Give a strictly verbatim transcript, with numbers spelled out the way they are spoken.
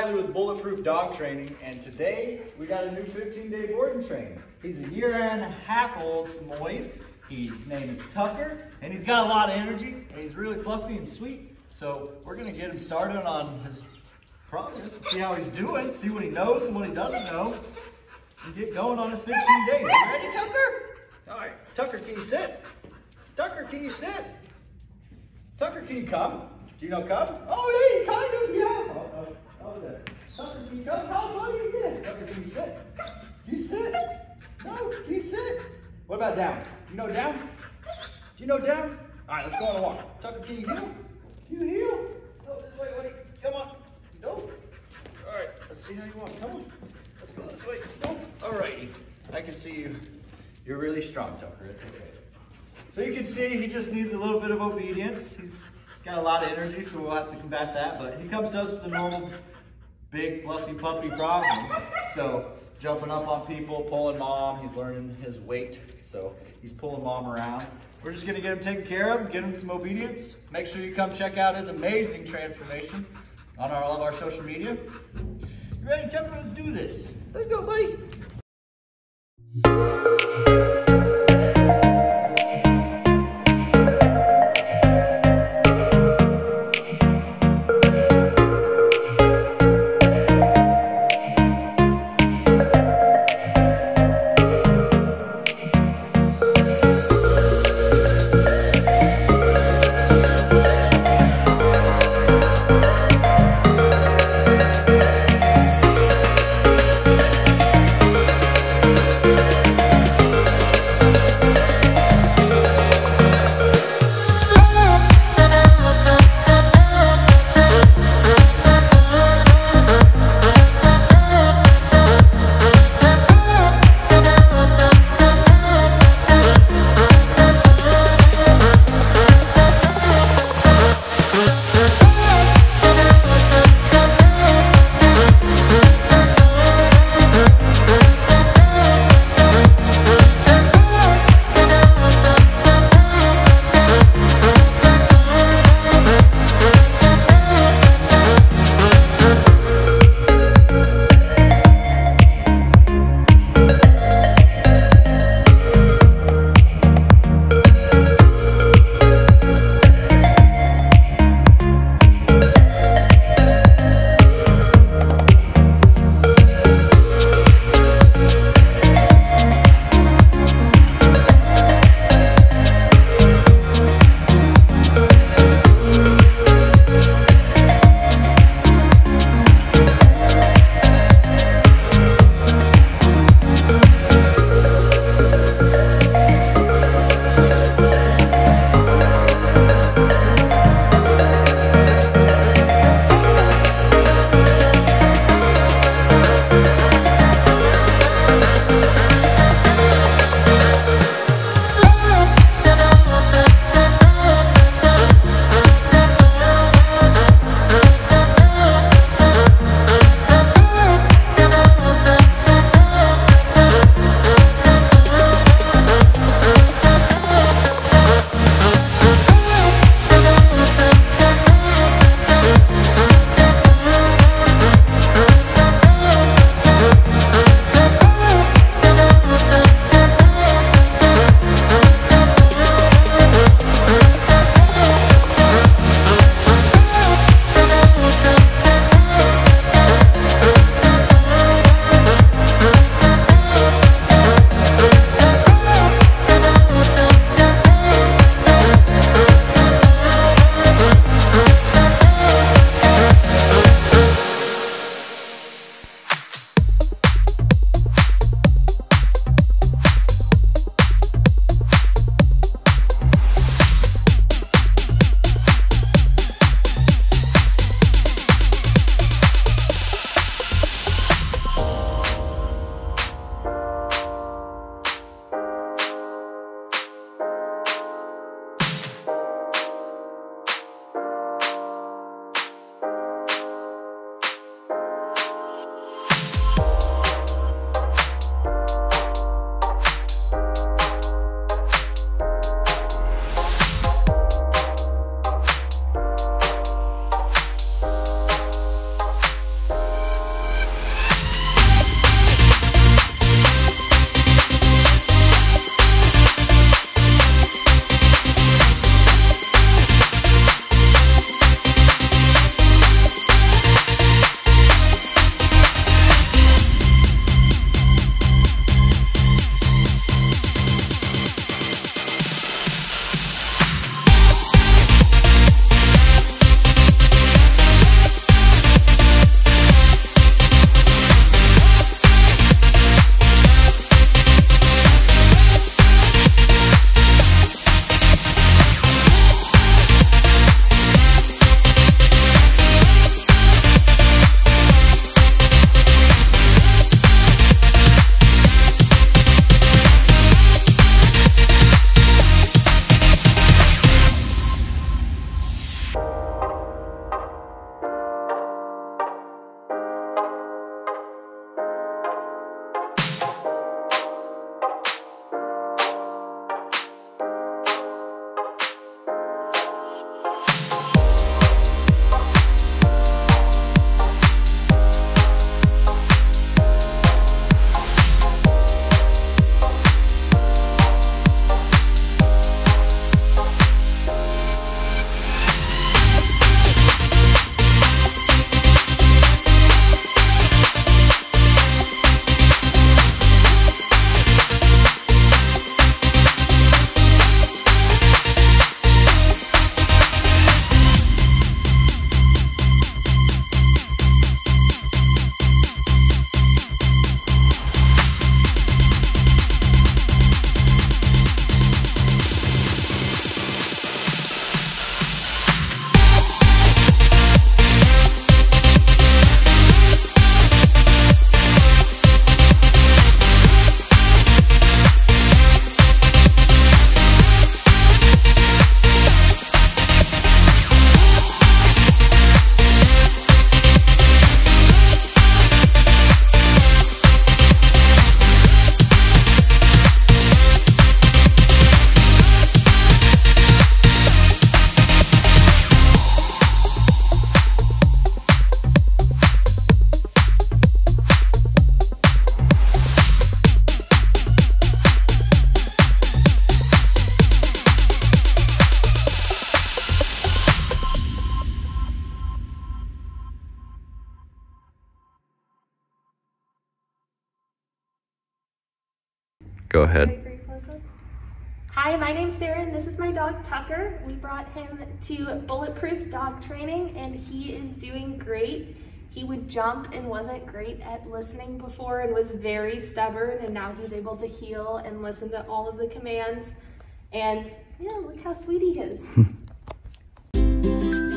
Tyler with Bulletproof Dog Training, and today we got a new fifteen day boarding train. He's a year and a half old Samoyed. His name is Tucker, and he's got a lot of energy, and he's really fluffy and sweet. So we're gonna get him started on his progress, see how he's doing, see what he knows and what he doesn't know, and get going on his fifteen days. You ready, Tucker? All right, Tucker, can you sit? Tucker, can you sit? Tucker, can you come? Do you know come? Oh, yeah, you kind of, yeah. Oh, no. How was that? Tucker, can you come? How tall are you again? Tucker, can you sit? Can you sit? No, can you sit? What about down? Do you know down? Do you know down? All right, let's go on a walk. Tucker, can you heal? Can you heal? Oh, this way, buddy. Come on. Nope. All right, let's see how you want. Come on. Let's go this way. Nope. All righty. I can see you. You're really strong, Tucker. It's okay. So you can see he just needs a little bit of obedience. He's got a lot of energy, so we'll have to combat that, but he comes to us with a normal big fluffy puppy problem. So jumping up on people, pulling mom, he's learning his weight, so he's pulling mom around. We're just gonna get him taken care of, get him some obedience. Make sure you come check out his amazing transformation on our, all of our social media. You ready, Tucker? Let's do this. Let's go, buddy. Go ahead. Hi, my name's Sarah, and this is my dog Tucker. We brought him to Bulletproof Dog Training, and he is doing great. He would jump and wasn't great at listening before and was very stubborn, and now he's able to heel and listen to all of the commands. And yeah, look how sweet he is.